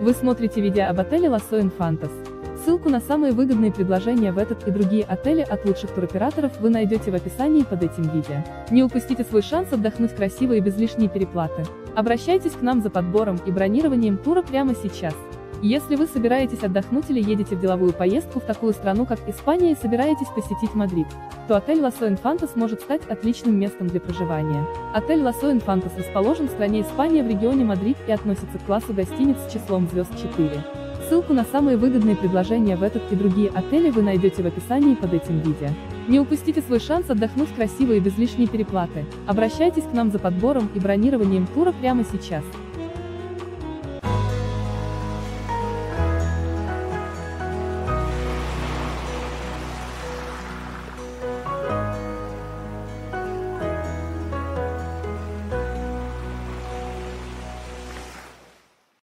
Вы смотрите видео об отеле Lusso Infantas. Ссылку на самые выгодные предложения в этот и другие отели от лучших туроператоров вы найдете в описании под этим видео. Не упустите свой шанс отдохнуть красиво и без лишней переплаты. Обращайтесь к нам за подбором и бронированием тура прямо сейчас. Если вы собираетесь отдохнуть или едете в деловую поездку в такую страну, как Испания, и собираетесь посетить Мадрид, то отель Lusso Infantas может стать отличным местом для проживания. Отель Lusso Infantas расположен в стране Испания в регионе Мадрид и относится к классу гостиниц с числом звезд 4. Ссылку на самые выгодные предложения в этот и другие отели вы найдете в описании под этим видео. Не упустите свой шанс отдохнуть красиво и без лишней переплаты. Обращайтесь к нам за подбором и бронированием тура прямо сейчас.